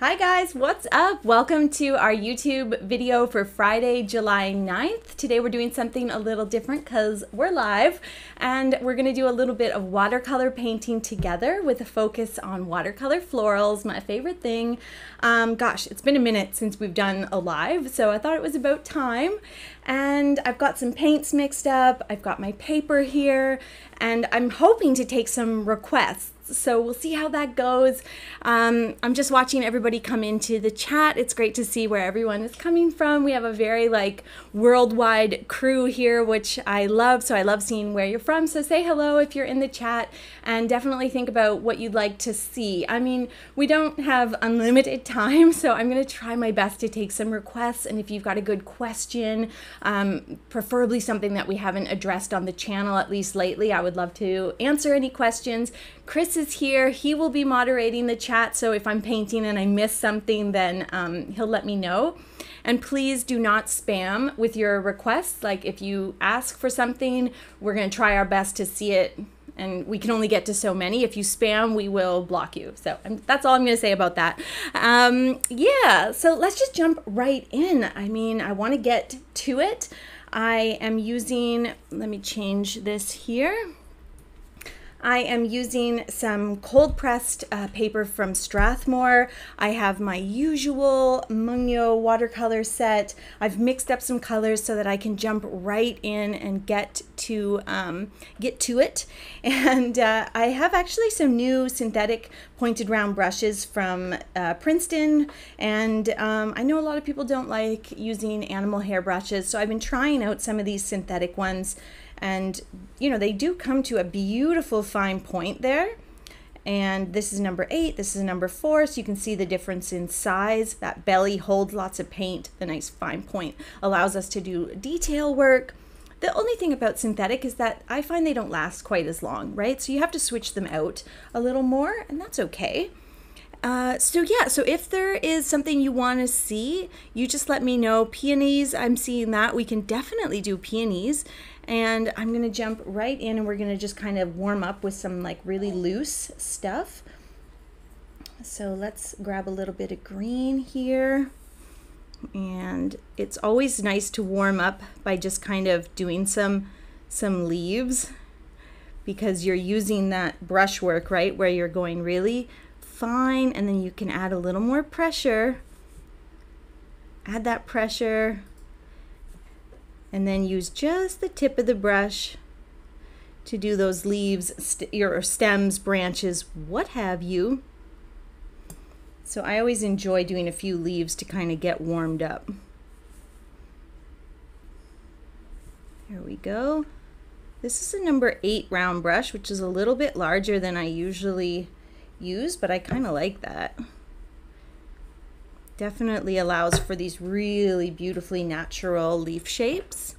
Hi guys, what's up? Welcome to our YouTube video for Friday, July 9th. Today we're doing something a little different because we're live and we're gonna do a little bit of watercolor painting together with a focus on watercolor florals, my favorite thing. Gosh, it's been a minute since we've done a live, so I thought it was about time. And I've got some paints mixed up, I've got my paper here, and I'm hoping to take some requests. So we'll see how that goes. I'm just watching everybody come into the chat. It's great to see where everyone is coming from. We have a very like worldwide crew here, which I love. So I love seeing where you're from. So say hello if you're in the chat and definitely think about what you'd like to see. I mean, we don't have unlimited time, so I'm gonna try my best to take some requests. And if you've got a good question, preferably something that we haven't addressed on the channel, at least lately, I would love to answer any questions. Chris is here. He will be moderating the chat, so if I'm painting and I miss something, then he'll let me know. And please do not spam with your requests. Like if you ask for something, we're going to try our best to see it, and we can only get to so many. If you spam, we will block you. So that's all I'm going to say about that. Yeah, so let's just jump right in. I mean, I want to get to it. I am using, let me change this here. I am using some cold pressed paper from Strathmore. I have my usual Mungyo watercolor set. I've mixed up some colors so that I can jump right in and get to it. And I have actually some new synthetic pointed round brushes from Princeton. And I know a lot of people don't like using animal hair brushes, so I've been trying out some of these synthetic ones. And you know, they do come to a beautiful fine point there. And this is number 8, this is number 4, so you can see the difference in size. That belly holds lots of paint. The nice fine point allows us to do detail work. The only thing about synthetic is that I find they don't last quite as long, right? So you have to switch them out a little more, and that's okay. So yeah, so if there is something you want to see, you just let me know. Peonies, I'm seeing that. We can definitely do peonies. And I'm gonna jump right in and we're gonna just kind of warm up with some like really loose stuff. So let's grab a little bit of green here. And it's always nice to warm up by just kind of doing some leaves, because you're using that brushwork, right? Where you're going really fine, and then you can add a little more pressure. Add that pressure. And then use just the tip of the brush to do those leaves, your stems, branches, what have you. So I always enjoy doing a few leaves to kind of get warmed up. Here we go. This is a number 8 round brush, which is a little bit larger than I usually use, but I kind of like that. Definitely allows for these really beautifully natural leaf shapes.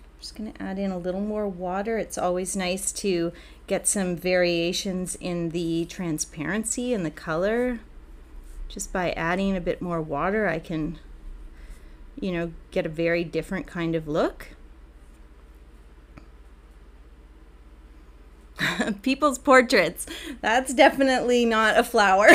I'm just gonna add in a little more water. It's always nice to get some variations in the transparency and the color. Just by adding a bit more water, I can, you know, get a very different kind of look. People's portraits. That's definitely not a flower.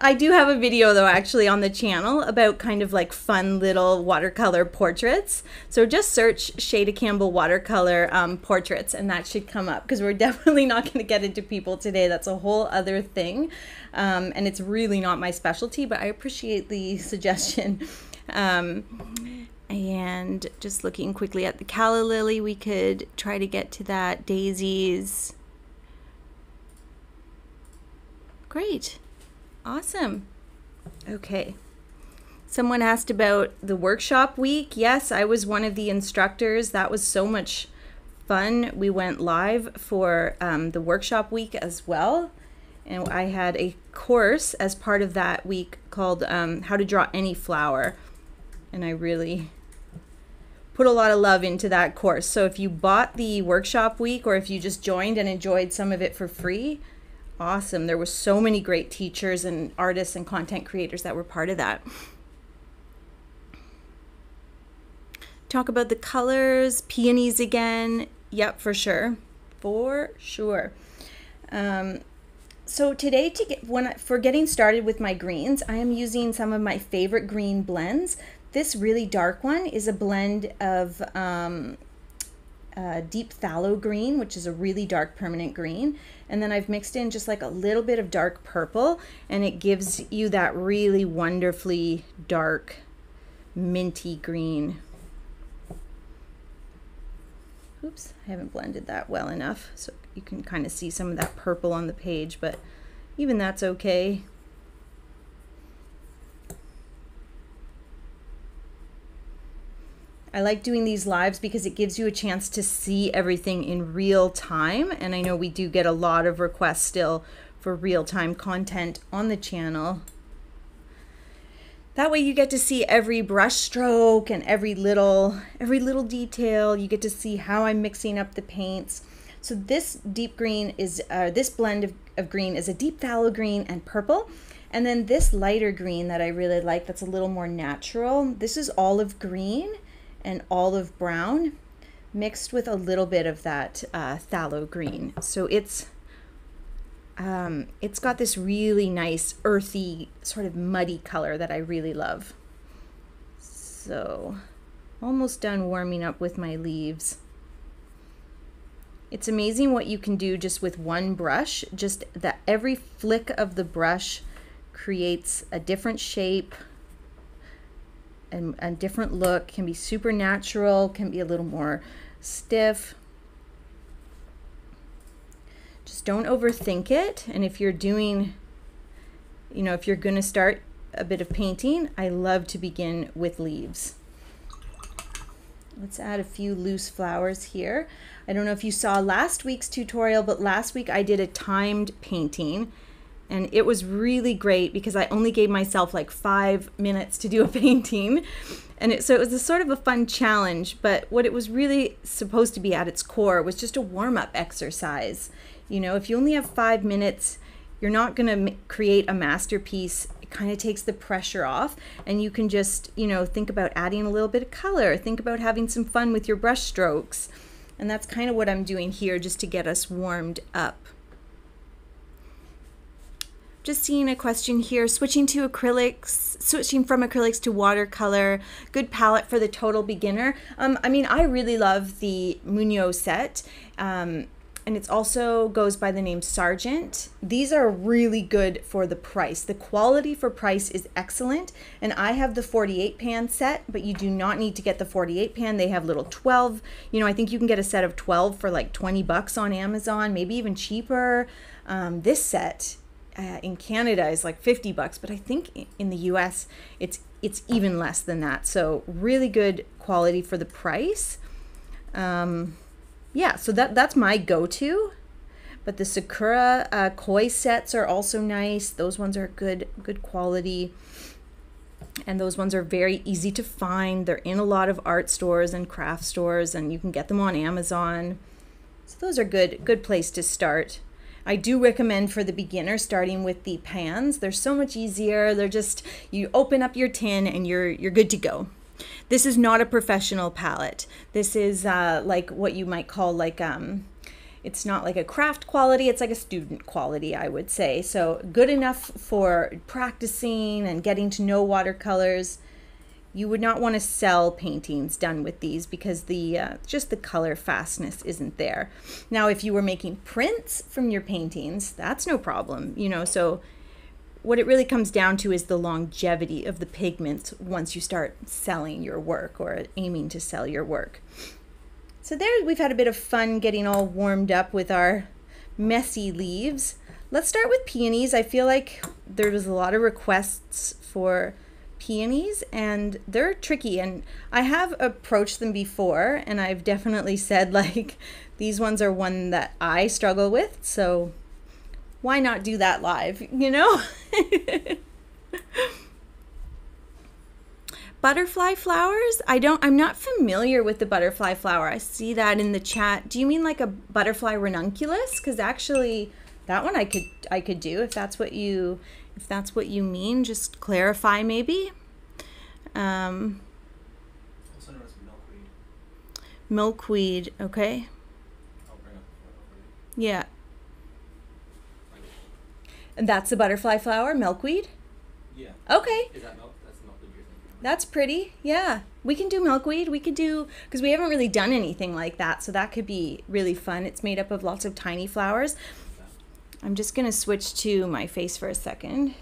I do have a video though actually on the channel about kind of like fun little watercolor portraits. So just search Shayda Campbell watercolor portraits and that should come up, because we're definitely not going to get into people today. That's a whole other thing. And it's really not my specialty, but I appreciate the suggestion. And just looking quickly at the calla lily, we could try to get to that. Daisies. Great. Awesome. Okay. Someone asked about the workshop week. Yes, I was one of the instructors. That was so much fun. We went live for the workshop week as well. And I had a course as part of that week called How to Draw Any Flower. And I really put a lot of love into that course. So if you bought the workshop week or if you just joined and enjoyed some of it for free, awesome. There were so many great teachers and artists and content creators that were part of that. Talk about the colors, peonies again. Yep, for sure. For sure. So today, for getting started with my greens, I am using some of my favorite green blends. This really dark one is a blend of deep phthalo green, which is a really dark permanent green. And then I've mixed in just like a little bit of dark purple, and it gives you that really wonderfully dark minty green. Oops, I haven't blended that well enough, so you can kind of see some of that purple on the page, but even that's okay. I like doing these lives because it gives you a chance to see everything in real time, and I know we do get a lot of requests still for real-time content on the channel. That way you get to see every brush stroke and every little detail. You get to see how I'm mixing up the paints. So this deep green is, this blend of green is a deep phthalo green and purple. And then this lighter green that I really like, that's a little more natural. This is olive green and olive brown mixed with a little bit of that phthalo green. So it's got this really nice earthy sort of muddy color that I really love. So almost done warming up with my leaves. It's amazing what you can do just with one brush, just that every flick of the brush creates a different shape and a different look. Can be super natural, can be a little more stiff. Just don't overthink it. And if you're doing, you know, if you're going to start a bit of painting, I love to begin with leaves. Let's add a few loose flowers here. I don't know if you saw last week's tutorial, but last week I did a timed painting, and it was really great because I only gave myself like 5 minutes to do a painting. And so it was a sort of a fun challenge, but what it was really supposed to be at its core was just a warm-up exercise. You know, if you only have 5 minutes, you're not going to create a masterpiece. It kind of takes the pressure off, and you can just, you know, think about adding a little bit of color, think about having some fun with your brush strokes. And that's kind of what I'm doing here, just to get us warmed up. Just seeing a question here, switching from acrylics to watercolor, good palette for the total beginner. I mean, I really love the Mungyo set. And it also goes by the name Sargent. These are really good for the price. The quality for price is excellent. And I have the 48 pan set, but you do not need to get the 48 pan. They have little 12, you know, I think you can get a set of 12 for like 20 bucks on Amazon, maybe even cheaper. This set in Canada is like 50 bucks, but I think in the US it's even less than that. So really good quality for the price. Yeah, so that's my go-to, but the Sakura Koi sets are also nice. Those ones are good quality, and those ones are very easy to find. They're in a lot of art stores and craft stores, and you can get them on Amazon. So those are good place to start. I do recommend for the beginner starting with the pans. They're so much easier. They're just, you open up your tin and you're good to go. This is not a professional palette. This is like what you might call like, it's not like a craft quality, it's like a student quality, I would say. So good enough for practicing and getting to know watercolors. You would not want to sell paintings done with these because the just the color fastness isn't there. Now, if you were making prints from your paintings, that's no problem, you know, so what it really comes down to is the longevity of the pigments once you start selling your work or aiming to sell your work. So there, we've had a bit of fun getting all warmed up with our messy leaves. Let's start with peonies. I feel like there was a lot of requests for peonies, and they're tricky, and I have approached them before, and I've definitely said like these ones are one that I struggle with, so why not do that live, you know? Butterfly flowers? I'm not familiar with the butterfly flower. I see that in the chat. Do you mean like a butterfly ranunculus? Because actually that one I could do if that's what you mean. Just clarify maybe. Also known as milkweed. milkweed, okay? Yeah. And that's the butterfly flower, milkweed? Yeah. Okay. Is that milk? That's not the drink. That's pretty, yeah. We can do milkweed, we could do, because we haven't really done anything like that, so that could be really fun. It's made up of lots of tiny flowers. I'm just gonna switch to my face for a second.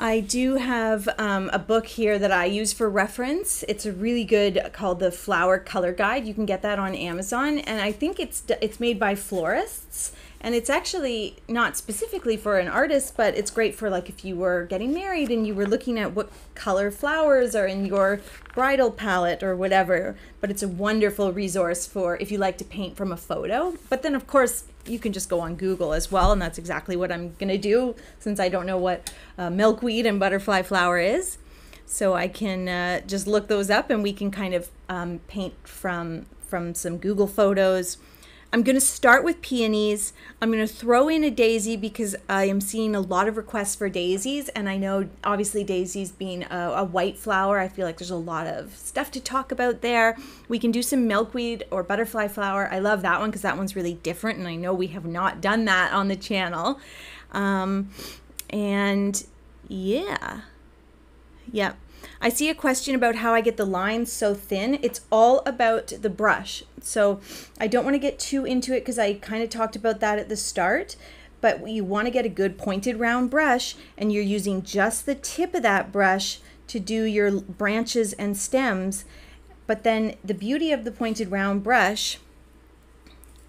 I do have a book here that I use for reference. It's a really good, called The Flower Color Guide. You can get that on Amazon, and I think it's made by florists, and it's actually not specifically for an artist, but it's great for like if you were getting married and you were looking at what color flowers are in your bridal palette or whatever. But it's a wonderful resource for if you like to paint from a photo. But then of course, you can just go on Google as well, and that's exactly what I'm gonna do since I don't know what milkweed and butterfly flower is. So I can just look those up, and we can kind of paint from some Google photos. I'm gonna start with peonies. I'm gonna throw in a daisy because I am seeing a lot of requests for daisies, and I know obviously daisies being a white flower, I feel like there's a lot of stuff to talk about there. We can do some milkweed or butterfly flower. I love that one because that one's really different, and I know we have not done that on the channel. And yeah, yep. I see a question about how I get the lines so thin. It's all about the brush. So I don't want to get too into it because I kind of talked about that at the start, but you want to get a good pointed round brush, and you're using just the tip of that brush to do your branches and stems. But then the beauty of the pointed round brush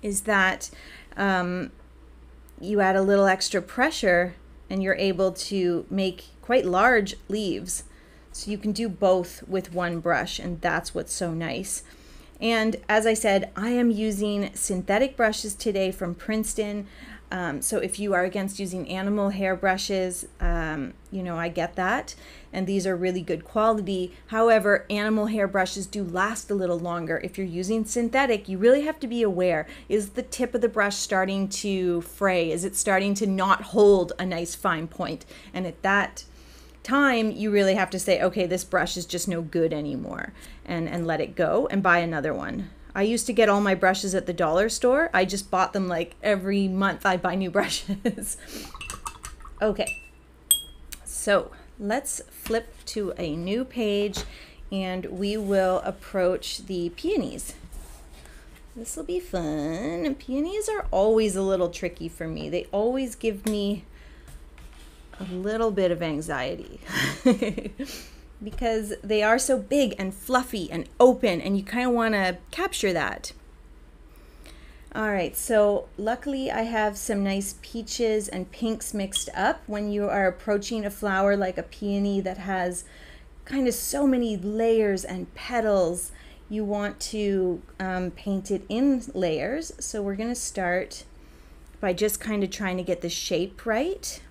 is that you add a little extra pressure and you're able to make quite large leaves. So you can do both with one brush, and that's what's so nice. And as I said, I am using synthetic brushes today from Princeton. So if you are against using animal hair brushes, you know, I get that. And these are really good quality. However, animal hair brushes do last a little longer. If you're using synthetic, you really have to be aware. Is the tip of the brush starting to fray? Is it starting to not hold a nice fine point? And at that time, you really have to say, okay, this brush is just no good anymore, and let it go and buy another one. I used to get all my brushes at the dollar store. I just bought them like every month. I buy new brushes. Okay, so let's flip to a new page, and we will approach the peonies. This will be fun. Peonies are always a little tricky for me. They always give me a little bit of anxiety because they are so big and fluffy and open, and you kind of want to capture that. All right, so luckily I have some nice peaches and pinks mixed up. When you are approaching a flower like a peony that has kind of so many layers and petals, you want to paint it in layers. So we're going to start by just kind of trying to get the shape right.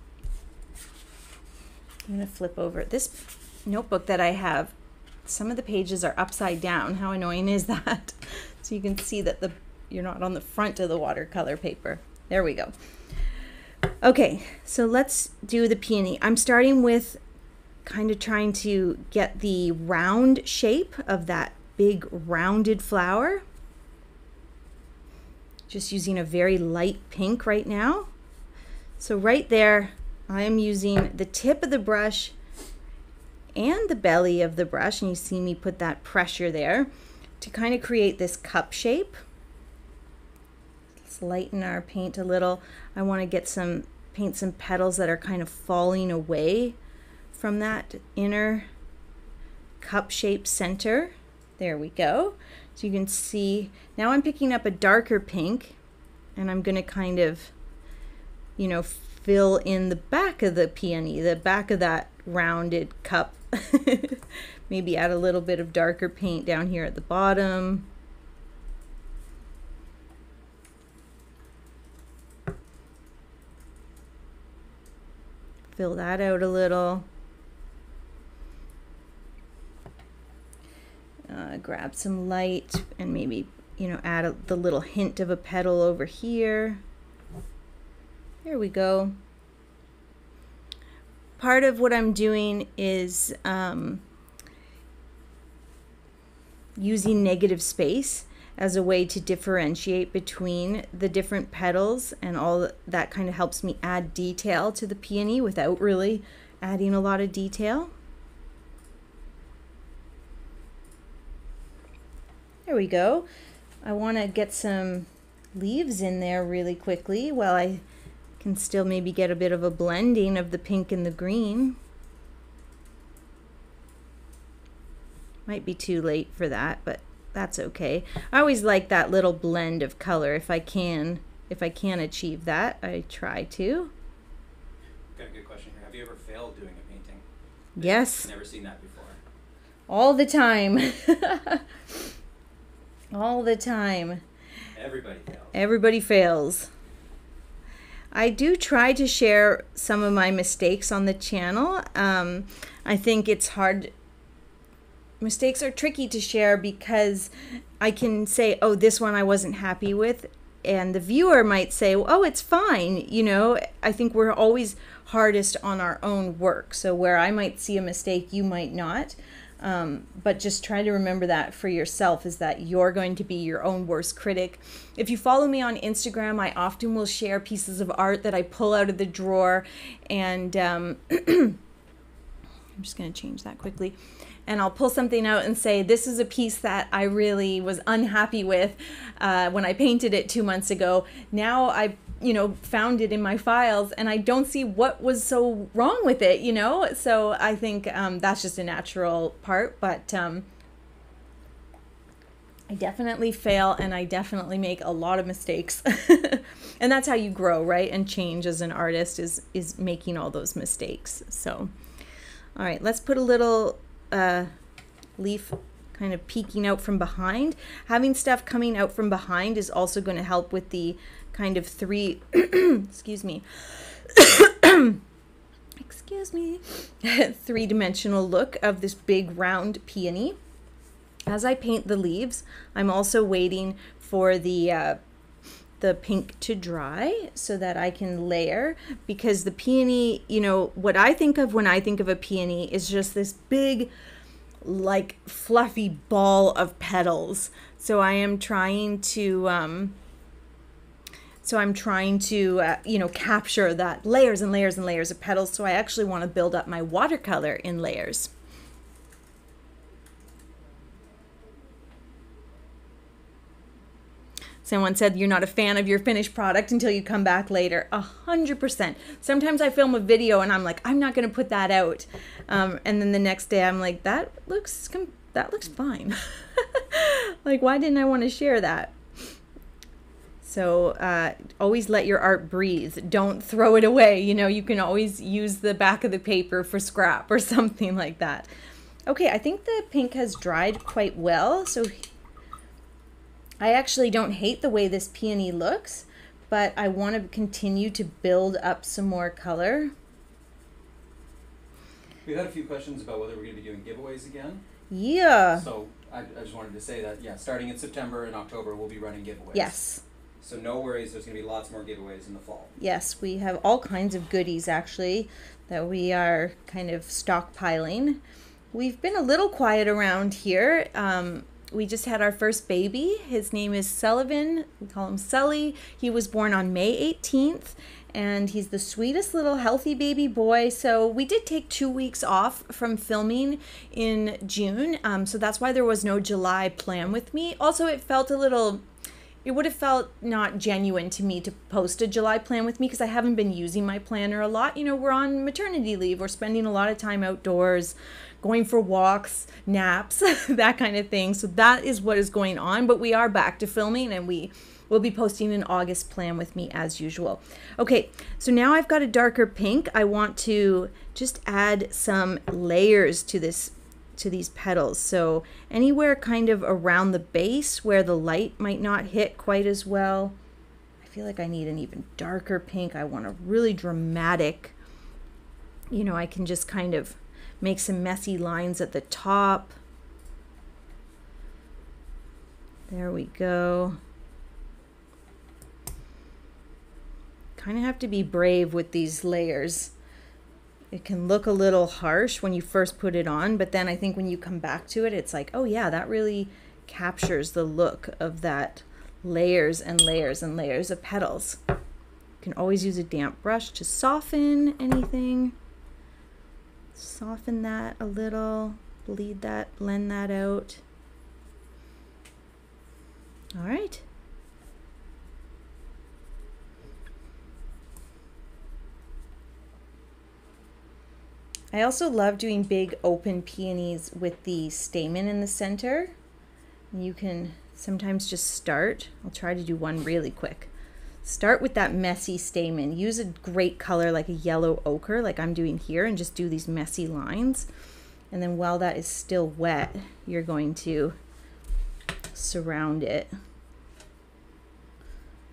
I'm gonna flip over this notebook that I have. Some of the pages are upside down. How annoying is that? So you can see that you're not on the front of the watercolor paper. There we go. Okay, so let's do the peony. I'm starting with kind of trying to get the round shape of that big rounded flower. Just using a very light pink right now. So right there, I am using the tip of the brush and the belly of the brush, and you see me put that pressure there to kind of create this cup shape. Let's lighten our paint a little. I want to paint some petals that are kind of falling away from that inner cup shape center. There we go. So you can see, now I'm picking up a darker pink, and I'm gonna kind of, you know, fill in the back of the peony, the back of that rounded cup. Maybe add a little bit of darker paint down here at the bottom. Fill that out a little. Grab some light and maybe, you know, add the little hint of a petal over here. There we go. Part of what I'm doing is using negative space as a way to differentiate between the different petals, and all that kind of helps me add detail to the peony without really adding a lot of detail. There we go. I want to get some leaves in there really quickly while I can still maybe get a bit of a blending of the pink and the green. Might be too late for that, but that's okay. I always like that little blend of color if I can achieve that. I try to. Got a good question here. Have you ever failed doing a painting? Yes. I've never seen that before. All the time. All the time. Everybody fails. Everybody fails. I do try to share some of my mistakes on the channel. I think it's hard. Mistakes are tricky to share because I can say, oh, this one I wasn't happy with, and the viewer might say, oh, it's fine. You know, I think we're always hardest on our own work. So where I might see a mistake, you might not. But just try to remember that for yourself, is that you're going to be your own worst critic. If you follow me on Instagram, I often will share pieces of art that I pull out of the drawer, and I'm just going to change that quickly. And I'll pull something out and say, this is a piece that I really was unhappy with when I painted it 2 months ago. Now I, you know, found it in my files and I don't see what was so wrong with it, you know? So I think that's just a natural part, but I definitely fail and I definitely make a lot of mistakes. And that's how you grow, right? And change as an artist is making all those mistakes. So, all right, let's put a little leaf kind of peeking out from behind. Having stuff coming out from behind is also going to help with the kind of three excuse me excuse me three-dimensional look of this big round peony. As I paint the leaves, I'm also waiting for the pink to dry so that I can layer, because the peony, you know, what I think of when I think of a peony is just this big, like, fluffy ball of petals. So I am trying to, you know, capture that layers and layers and layers of petals. So I actually want to build up my watercolor in layers. Someone said, you're not a fan of your finished product until you come back later. 100%. Sometimes I film a video and I'm like, I'm not going to put that out. And then the next day I'm like, that looks fine. Like, why didn't I want to share that? So always let your art breathe. Don't throw it away. You know, you can always use the back of the paper for scrap or something like that. Okay, I think the pink has dried quite well. So I actually don't hate the way this peony looks, but I want to continue to build up some more color. We had a few questions about whether we're going to be doing giveaways again. Yeah. So I just wanted to say that, yeah, starting in September and October, we'll be running giveaways. Yes. So no worries, there's going to be lots more giveaways in the fall. Yes, we have all kinds of goodies, actually, that we are kind of stockpiling. We've been a little quiet around here. We just had our first baby. His name is Sullivan. We call him Sully. He was born on May 18th, and he's the sweetest little healthy baby boy. So we did take 2 weeks off from filming in June. So that's why there was no July plan with me. Also, it felt a little, it would have felt not genuine to me to post a July plan with me because I haven't been using my planner a lot. You know, we're on maternity leave. We're spending a lot of time outdoors, going for walks, naps, that kind of thing. So that is what is going on, but we are back to filming and we will be posting an August plan with me as usual. Okay, so now I've got a darker pink. I want to just add some layers to this, to these petals. So anywhere kind of around the base where the light might not hit quite as well. I feel like I need an even darker pink. I want a really dramatic, you know, I can just kind of make some messy lines at the top. There we go. Kind of have to be brave with these layers. It can look a little harsh when you first put it on, but then I think when you come back to it, it's like, oh yeah, that really captures the look of that layers and layers and layers of petals. You can always use a damp brush to soften anything. Soften that a little, bleed that, blend that out. All right. I also love doing big open peonies with the stamen in the center. You can sometimes just start, I'll try to do one really quick. Start with that messy stamen. Use a great color like a yellow ochre like I'm doing here and just do these messy lines. And then while that is still wet, you're going to surround it.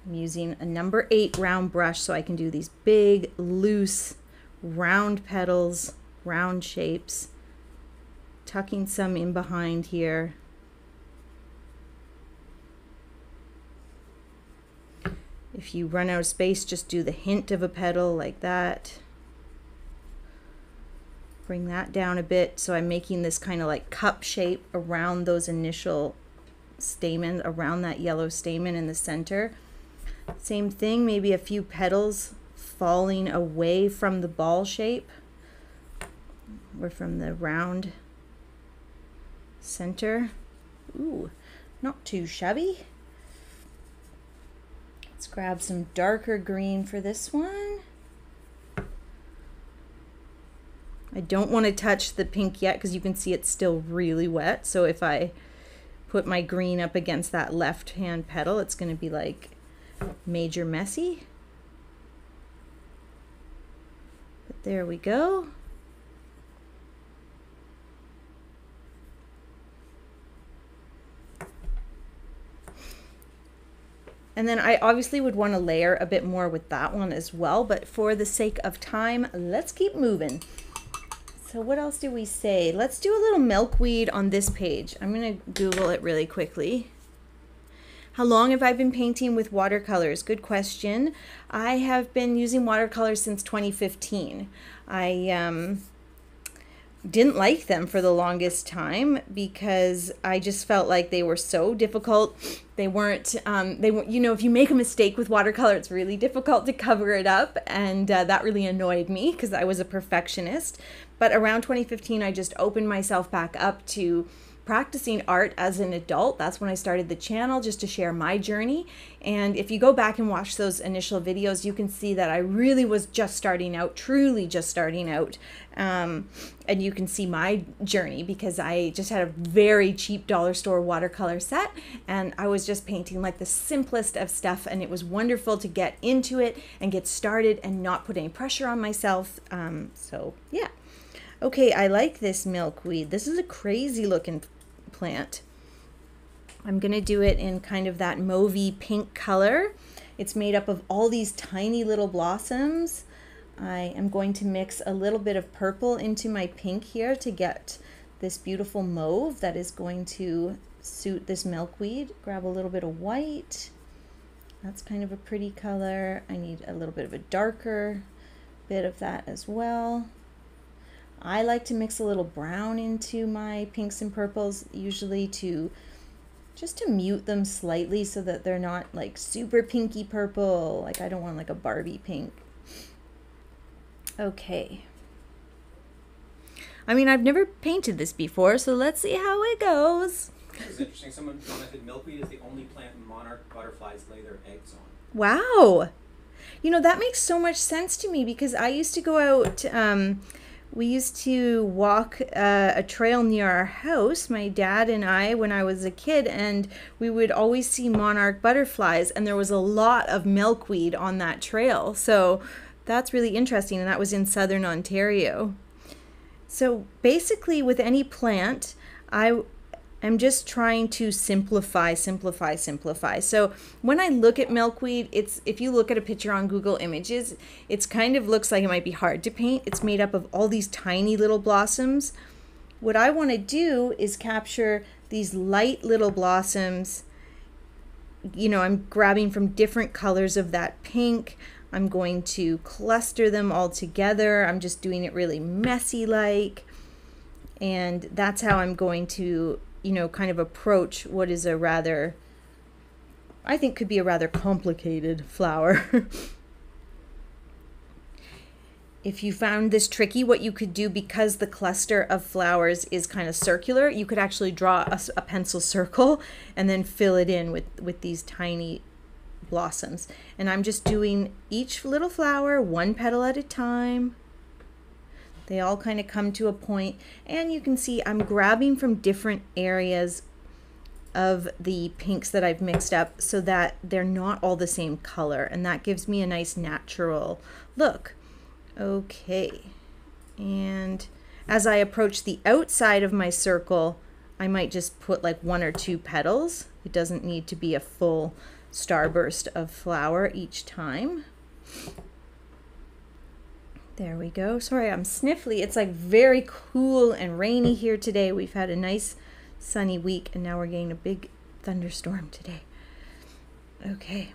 I'm using a number 8 round brush so I can do these big, loose, round petals, round shapes, tucking some in behind here. If you run out of space, just do the hint of a petal like that. Bring that down a bit. So I'm making this kind of like cup shape around those initial stamen, around that yellow stamen in the center. Same thing, maybe a few petals falling away from the ball shape or from the round center. Ooh, not too shabby. Let's grab some darker green for this one. I don't want to touch the pink yet because you can see it's still really wet. So if I put my green up against that left hand petal, it's going to be like major messy. But there we go. And then I obviously would want to layer a bit more with that one as well, but for the sake of time, let's keep moving. So what else do we say? Let's do a little milkweed on this page. I'm going to Google it really quickly. How long have I been painting with watercolors? Good question. I have been using watercolors since 2015. I didn't like them for the longest time because I just felt like they were so difficult. They weren't, you know, if you make a mistake with watercolor, it's really difficult to cover it up. And that really annoyed me because I was a perfectionist. But around 2015, I just opened myself back up to practicing art as an adult. That's when I started the channel, just to share my journey. And if you go back and watch those initial videos, you can see that I really was just starting out, truly just starting out. And you can see my journey because I just had a very cheap dollar store watercolor set and I was just painting like the simplest of stuff, and it was wonderful to get into it and get started and not put any pressure on myself. So yeah. Okay, I like this milkweed. This is a crazy looking plant. I'm gonna do it in kind of that mauvey pink color. It's made up of all these tiny little blossoms. I am going to mix a little bit of purple into my pink here to get this beautiful mauve that is going to suit this milkweed. Grab a little bit of white. That's kind of a pretty color. I need a little bit of a darker bit of that as well. I like to mix a little brown into my pinks and purples, usually to just to mute them slightly so that they're not like super pinky purple. Like I don't want like a Barbie pink. Okay. I mean, I've never painted this before, so let's see how it goes. It's interesting. Someone commented milkweed is the only plant monarch butterflies lay their eggs on. Wow. You know, that makes so much sense to me because I used to go out, we used to walk a trail near our house, my dad and I, when I was a kid, and we would always see monarch butterflies, and there was a lot of milkweed on that trail. So that's really interesting, and that was in southern Ontario. So basically with any plant, I'm just trying to simplify, simplify, simplify. So when I look at milkweed, it's, if you look at a picture on Google Images, it's kind of looks like it might be hard to paint. It's made up of all these tiny little blossoms. What I want to do is capture these light little blossoms. You know, I'm grabbing from different colors of that pink. I'm going to cluster them all together. I'm just doing it really messy like, and that's how I'm going to you know, kind of approach what is a rather, I think could be a rather complicated flower. If you found this tricky, what you could do, because the cluster of flowers is kind of circular, you could actually draw a pencil circle and then fill it in with these tiny blossoms. And I'm just doing each little flower one petal at a time. They all kind of come to a point, and you can see I'm grabbing from different areas of the pinks that I've mixed up so that they're not all the same color, and that gives me a nice natural look. Okay, and as I approach the outside of my circle, I might just put like one or two petals. It doesn't need to be a full starburst of flower each time. There we go. Sorry, I'm sniffly. It's like very cool and rainy here today. We've had a nice sunny week, and now we're getting a big thunderstorm today. Okay.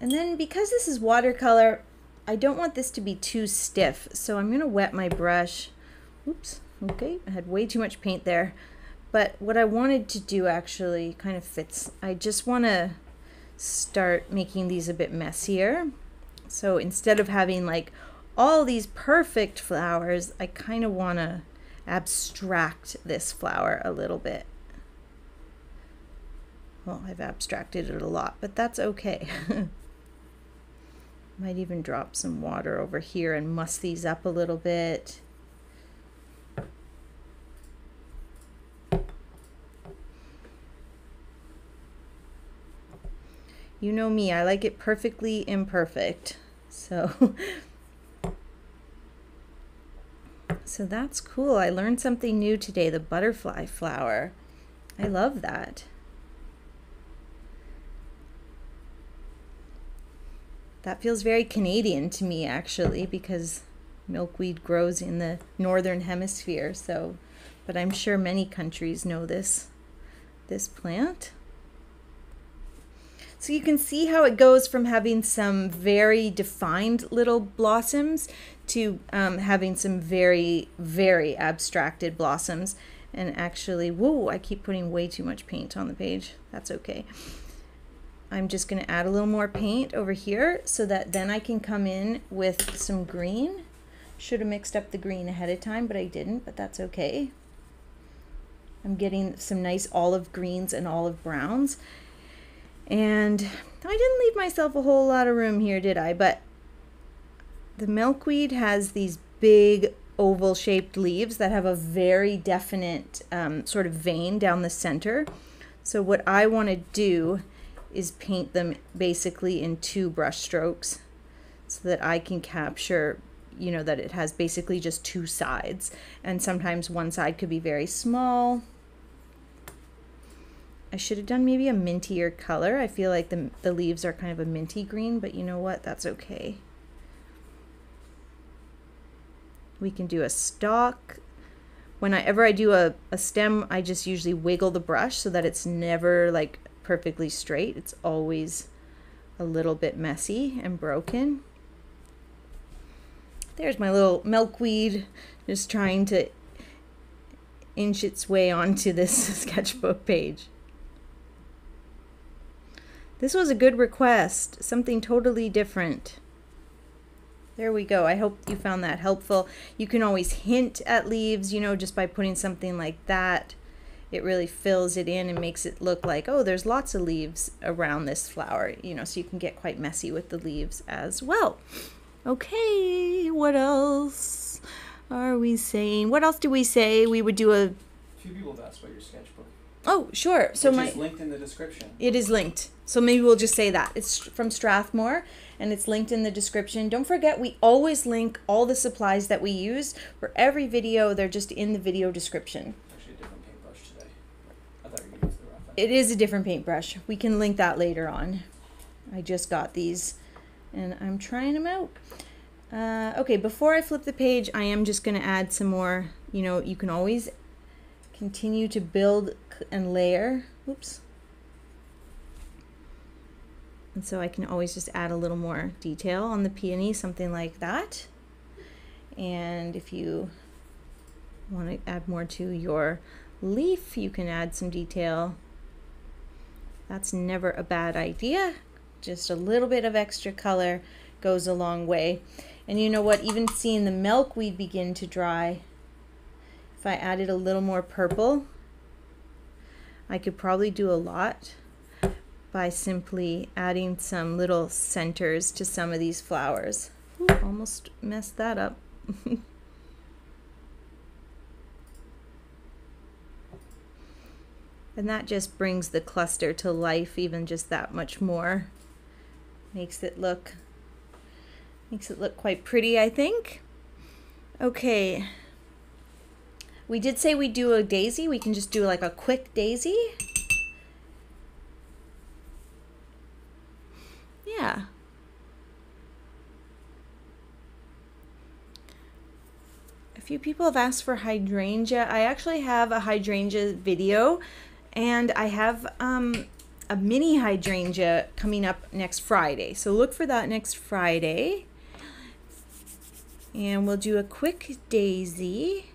And then because this is watercolor, I don't want this to be too stiff, so I'm going to wet my brush. Oops, okay, I had way too much paint there. But what I wanted to do actually kind of fits. I just want to start making these a bit messier. So instead of having like all these perfect flowers, I kind of want to abstract this flower a little bit. Well, I've abstracted it a lot, but that's okay. Might even drop some water over here and must these up a little bit. You know me, I like it perfectly imperfect. So, so that's cool. I learned something new today, the butterfly flower. I love that. That feels very Canadian to me, actually, because milkweed grows in the northern hemisphere. So, but I'm sure many countries know this plant. So you can see how it goes from having some very defined little blossoms to having some very, very abstracted blossoms. And actually, whoa, I keep putting way too much paint on the page. That's okay. I'm just going to add a little more paint over here so that then I can come in with some green. Should have mixed up the green ahead of time, but I didn't, but that's okay. I'm getting some nice olive greens and olive browns. And I didn't leave myself a whole lot of room here, did I? But the milkweed has these big oval-shaped leaves that have a very definite sort of vein down the center. So what I want to do is paint them basically in two brush strokes so that I can capture, you know, that it has basically just two sides, and sometimes one side could be very small. I should have done maybe a mintier color. I feel like the leaves are kind of a minty green, but you know what, that's okay. We can do a stalk. Whenever I do a stem, I just usually wiggle the brush so that it's never like perfectly straight. It's always a little bit messy and broken. There's my little milkweed just trying to inch its way onto this sketchbook page. This was a good request, something totally different. There we go. I hope you found that helpful. You can always hint at leaves, you know, just by putting something like that. It really fills it in and makes it look like, oh, there's lots of leaves around this flower, you know, so you can get quite messy with the leaves as well. Okay, what else are we saying? What else do we say? We would do a... Few people have asked about your sketchbook. Oh, sure. So it's linked in the description. It is linked. So maybe we'll just say that. It's from Strathmore, and it's linked in the description. Don't forget, we always link all the supplies that we use for every video. They're just in the video description. It is a different paintbrush. We can link that later on. I just got these and I'm trying them out. Okay, before I flip the page, I am just going to add some more, you know, you can always continue to build and layer. Oops. And so I can always just add a little more detail on the peony, something like that. And if you want to add more to your leaf, you can add some detail. That's never a bad idea. Just a little bit of extra color goes a long way. And you know what, even seeing the milkweed begin to dry, if I added a little more purple, I could probably do a lot by simply adding some little centers to some of these flowers. Ooh, almost messed that up. And that just brings the cluster to life even just that much more. Makes it look quite pretty, I think. Okay. We did say we do a daisy. We can just do like a quick daisy. Yeah. A few people have asked for hydrangea. I actually have a hydrangea video, and I have a mini hydrangea coming up next Friday. So look for that next Friday. And we'll do a quick daisy.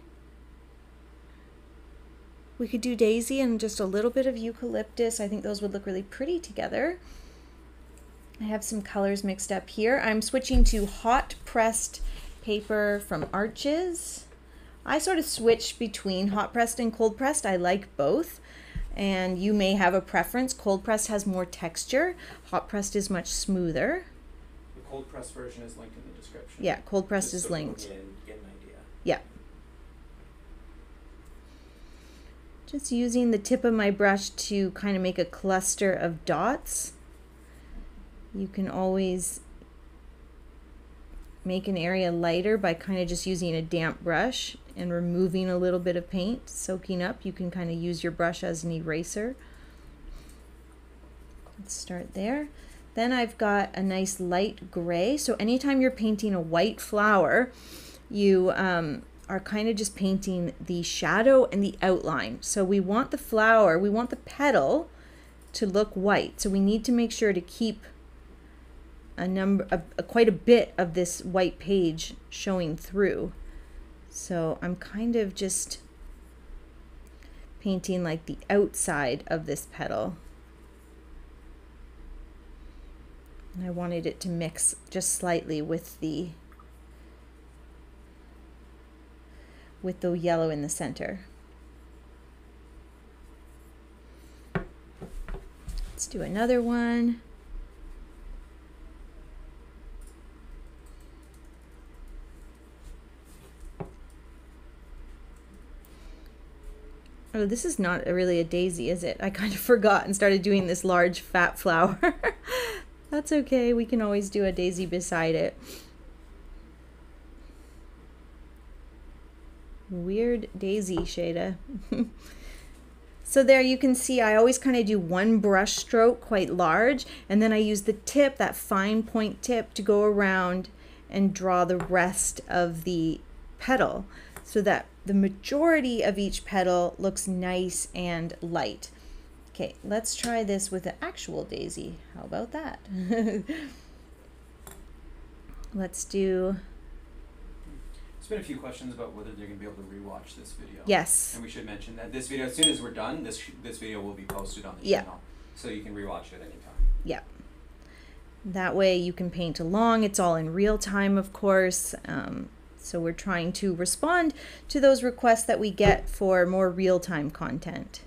We could do daisy and just a little bit of eucalyptus. I think those would look really pretty together. I have some colors mixed up here. I'm switching to hot pressed paper from Arches. I sort of switch between hot pressed and cold pressed. I like both. And you may have a preference. Cold pressed has more texture. Hot pressed is much smoother. The cold pressed version is linked in the description. Yeah, cold pressed is linked. Get an idea. Yeah. Just using the tip of my brush to kind of make a cluster of dots. You can always make an area lighter by kind of just using a damp brush and removing a little bit of paint, soaking up. You can kind of use your brush as an eraser. Let's start there. Then I've got a nice light gray. So anytime you're painting a white flower, you are kind of just painting the shadow and the outline. So we want the flower, we want the petal to look white. So we need to make sure to keep quite a bit of this white page showing through. So I'm kind of just painting like the outside of this petal. And I wanted it to mix just slightly with the yellow in the center. Let's do another one. Oh, this is not really a daisy, is it? I kind of forgot and started doing this large fat flower. That's okay, we can always do a daisy beside it. Weird daisy, Shayda. So there you can see I always kind of do one brush stroke quite large, and then I use the tip, that fine point tip, to go around and draw the rest of the petal so that the majority of each petal looks nice and light. Okay, let's try this with an actual daisy. How about that? Let's do... There's been a few questions about whether they're going to be able to rewatch this video. Yes. And we should mention that this video, as soon as we're done, this video will be posted on the channel. So you can rewatch it anytime. Yeah. That way you can paint along. It's all in real time, of course. So we're trying to respond to those requests that we get for more real-time content.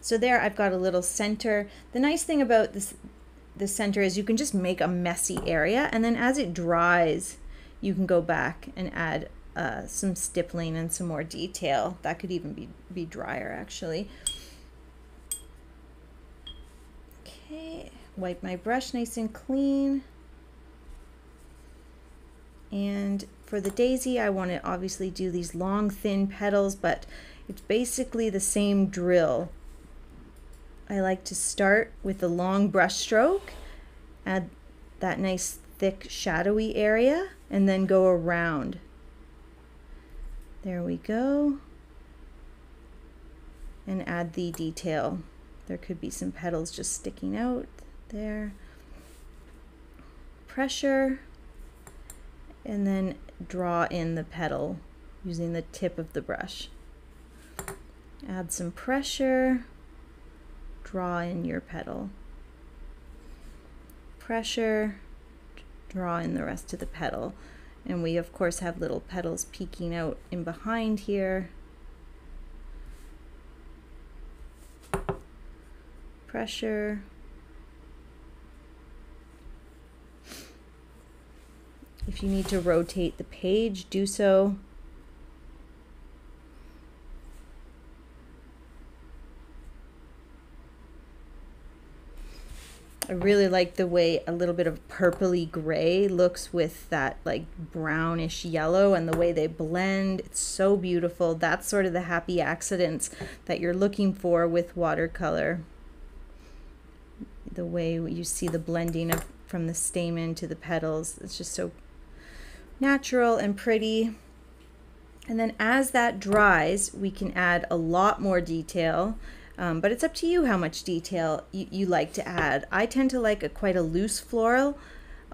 So there I've got a little center. The nice thing about the center is you can just make a messy area, and then as it dries, you can go back and add some stippling and some more detail. That could even be drier, actually. Okay, wipe my brush nice and clean. And for the daisy, I want to obviously do these long, thin petals, but it's basically the same drill. I like to start with a long brush stroke, add that nice thick shadowy area, and then go around. There we go. And add the detail. There could be some petals just sticking out there. Pressure, and then draw in the petal using the tip of the brush. Add some pressure, draw in your petal. Pressure, draw in the rest of the petal. And we of course have little petals peeking out in behind here. Pressure. If you need to rotate the page, do so. I really like the way a little bit of purpley gray looks with that like brownish yellow and the way they blend. It's so beautiful. That's sort of the happy accidents that you're looking for with watercolor. The way you see the blending of from the stamen to the petals. It's just so natural and pretty. And then as that dries, we can add a lot more detail. But it's up to you how much detail you like to add. I tend to like quite a loose floral,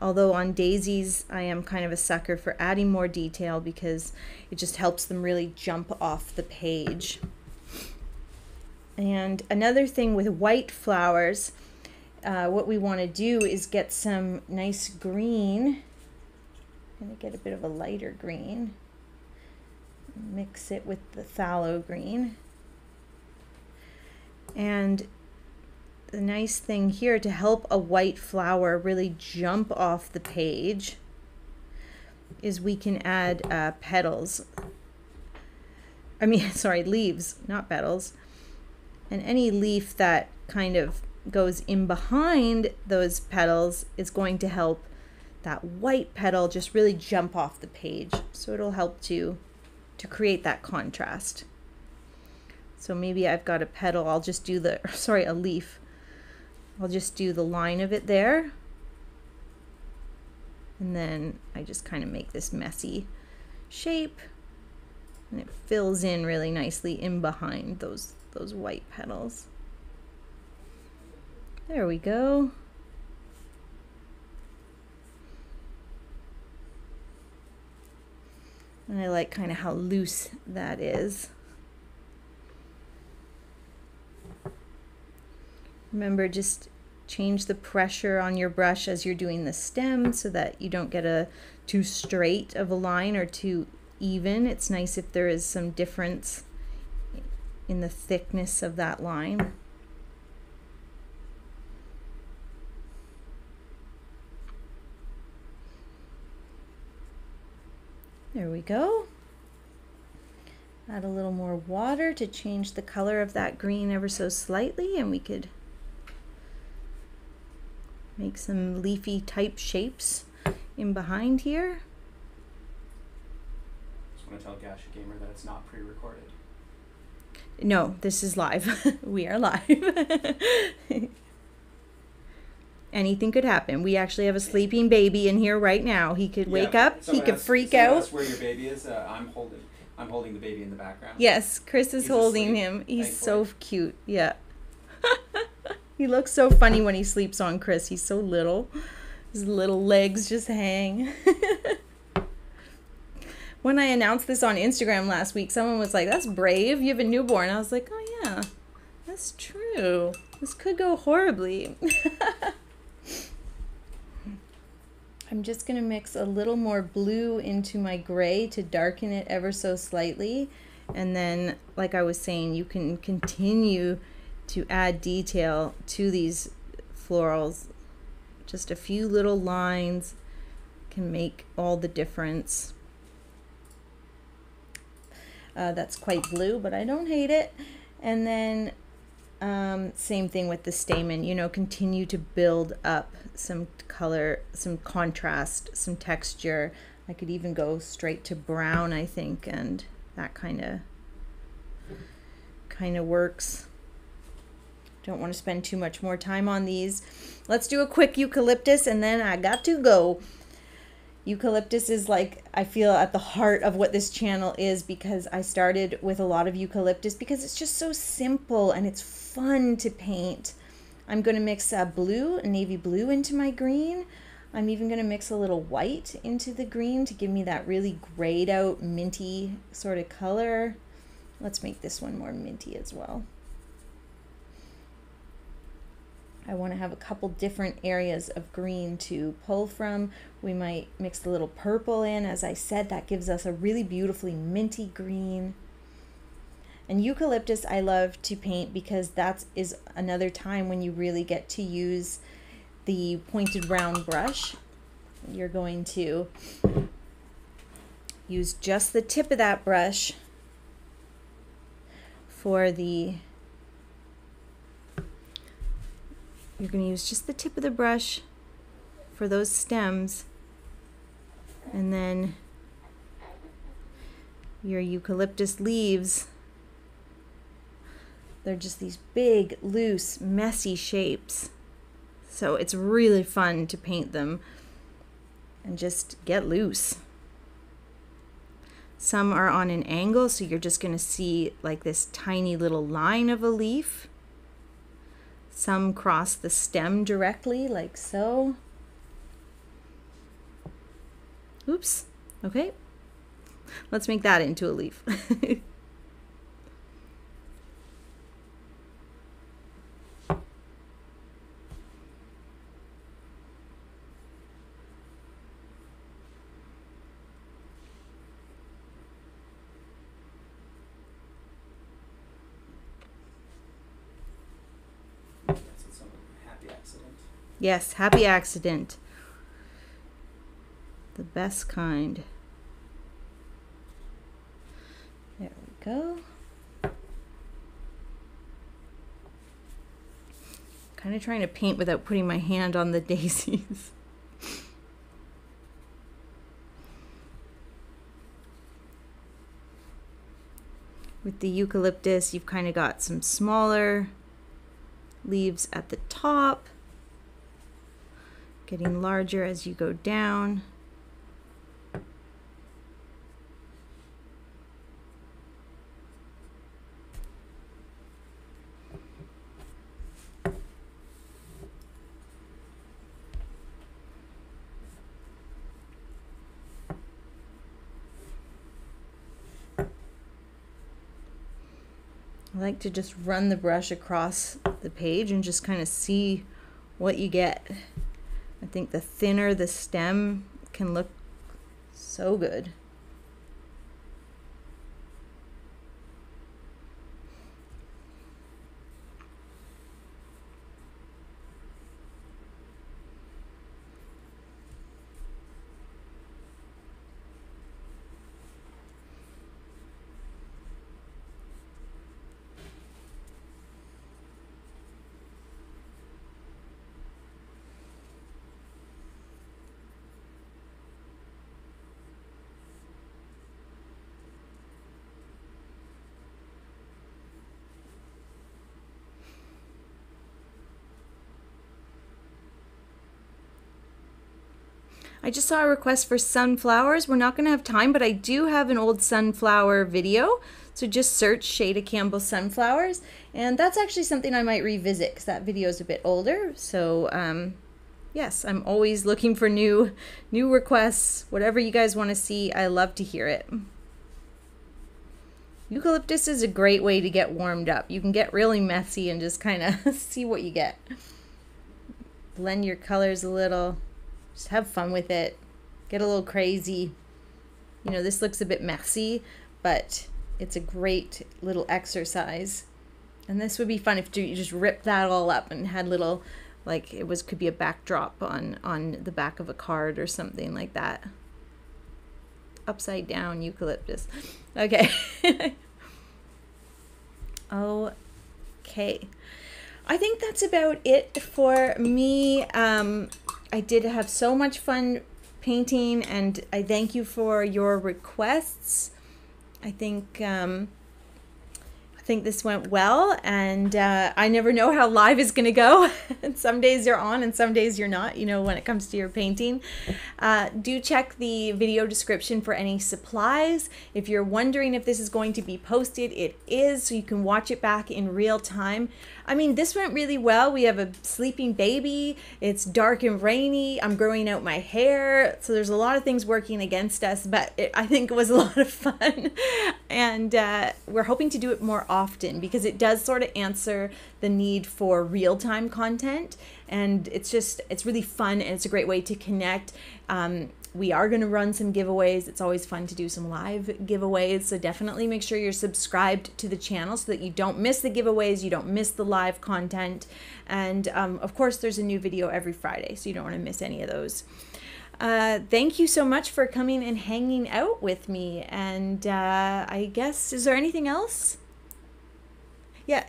although on daisies I am kind of a sucker for adding more detail because it just helps them really jump off the page. And another thing with white flowers, what we want to do is get some nice green. I'm going to get a bit of a lighter green. Mix it with the phthalo green. And the nice thing here to help a white flower really jump off the page is we can add petals. I mean, sorry, leaves, not petals. And any leaf that kind of goes in behind those petals is going to help that white petal just really jump off the page. So it'll help to create that contrast. So maybe I've got a petal, I'll just do the, sorry, a leaf. I'll just do the line of it there. And then I just kind of make this messy shape and it fills in really nicely in behind those white petals. There we go. And I like kind of how loose that is. Remember, just change the pressure on your brush as you're doing the stem so that you don't get a too straight of a line or too even. It's nice if there is some difference in the thickness of that line. There we go. Add a little more water to change the color of that green ever so slightly, and we could make some leafy type shapes in behind here. Just want to tell Gacha Gamer that it's not pre-recorded. No, this is live. We are live. Anything could happen. We actually have a sleeping baby in here right now. He could wake up. He could freak out. That's where your baby is. I'm holding the baby in the background. Yes, Chris is holding him. He's so cute. Yeah. He looks so funny when he sleeps on Chris. He's so little. His little legs just hang. When I announced this on Instagram last week, someone was like, that's brave. You have a newborn. I was like, oh yeah, that's true. This could go horribly. I'm just going to mix a little more blue into my gray to darken it ever so slightly. And then, like I was saying, you can continue to add detail to these florals. Just a few little lines can make all the difference. That's quite blue, but I don't hate it. And then same thing with the stamen, you know, continue to build up some color, some contrast, some texture. I could even go straight to brown, I think, and that kind of works. Don't want to spend too much more time on these. Let's do a quick eucalyptus and then I got to go. Eucalyptus is like, I feel, at the heart of what this channel is, because I started with a lot of eucalyptus because it's just so simple and it's fun to paint. I'm going to mix blue, navy blue, into my green. I'm even going to mix a little white into the green to give me that really grayed out minty sort of color. Let's make this one more minty as well. I want to have a couple different areas of green to pull from. We might mix a little purple in. As I said, that gives us a really beautifully minty green. And eucalyptus I love to paint because that is another time when you really get to use the pointed round brush. You're going to use just the tip of that brush for the those stems, and then your eucalyptus leaves, they're just these big, loose, messy shapes. So it's really fun to paint them and just get loose. Some are on an angle, so you're just going to see like this tiny little line of a leaf. Some cross the stem directly, like so. Oops, okay. Let's make that into a leaf. Yes, happy accident. The best kind. There we go. Kind of trying to paint without putting my hand on the daisies. With the eucalyptus, you've kind of got some smaller leaves at the top, getting larger as you go down. I like to just run the brush across the page and just kind of see what you get. I think the thinner the stem can look so good. I just saw a request for sunflowers. We're not going to have time, but I do have an old sunflower video. So just search Shayda Campbell sunflowers. And that's actually something I might revisit because that video is a bit older. So yes, I'm always looking for new requests. Whatever you guys want to see, I love to hear it. Eucalyptus is a great way to get warmed up. You can get really messy and just kind of see what you get. Blend your colors a little. Just have fun with it. Get a little crazy. You know, this looks a bit messy, but it's a great little exercise. And this would be fun if you just ripped that all up and had little, like it was, could be a backdrop on the back of a card or something like that. Upside down eucalyptus. Okay. Okay. I think that's about it for me. I did have so much fun painting, and I thank you for your requests. I think think this went well, and I never know how live is going to go. And some days you're on and some days you're not, you know, when it comes to your painting. Do check the video description for any supplies. If you're wondering if this is going to be posted, it is, so you can watch it back in real time. I mean, this went really well. We have a sleeping baby, it's dark and rainy, I'm growing out my hair, so there's a lot of things working against us, but I think it was a lot of fun. And we're hoping to do it more often, because it does sort of answer the need for real-time content, and it's just, it's really fun, and it's a great way to connect. We are going to run some giveaways. It's always fun to do some live giveaways, so definitely make sure you're subscribed to the channel so that you don't miss the giveaways, you don't miss the live content. And of course, there's a new video every Friday, so you don't want to miss any of those. Thank you so much for coming and hanging out with me, and I guess, is there anything else? Yeah,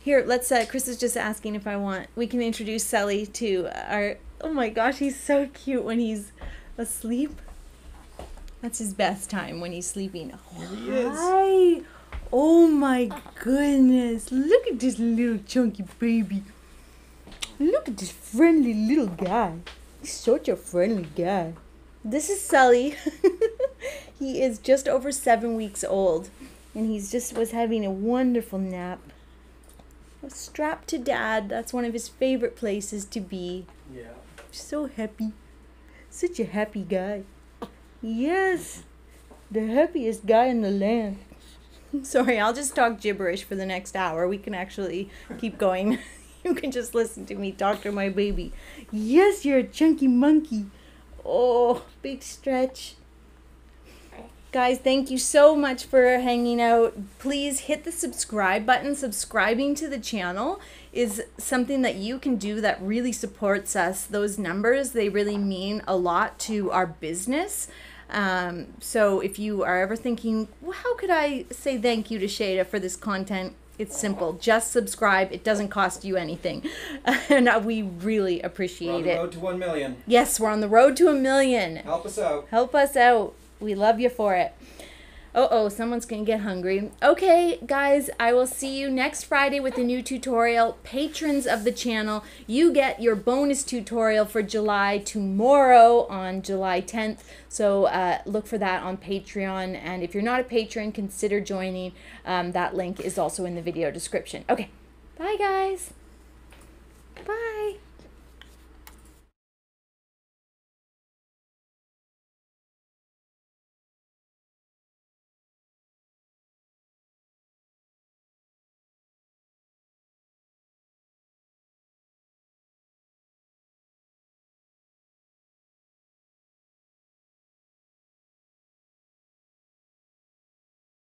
here, let's, Chris is just asking if I want, we can introduce Sully to our, oh my gosh, he's so cute when he's asleep. That's his best time, when he's sleeping. Hi. Oh my goodness, look at this little chunky baby. Look at this friendly little guy. He's such a friendly guy. This is Sully. He is just over 7 weeks old, and he's just was having a wonderful nap. Strapped to Dad, that's one of his favorite places to be. Yeah. So happy. Such a happy guy. Yes, the happiest guy in the land. Sorry, I'll just talk gibberish for the next hour. We can actually keep going. You can just listen to me talk to my baby. Yes, you're a chunky monkey. Oh, big stretch. Guys, thank you so much for hanging out. Please hit the subscribe button. Subscribing to the channel is something that you can do that really supports us. Those numbers, they really mean a lot to our business. So if you are ever thinking, well, how could I say thank you to Shayda for this content? It's simple. Just subscribe. It doesn't cost you anything. And we really appreciate it. We're on the road to 1 million. Yes, we're on the road to 1 million. Help us out. Help us out. We love you for it. Uh-oh, someone's going to get hungry. Okay, guys, I will see you next Friday with a new tutorial. Patrons of the channel, you get your bonus tutorial for July tomorrow on July 10th. So look for that on Patreon. And if you're not a patron, consider joining. That link is also in the video description. Okay, bye, guys. Bye.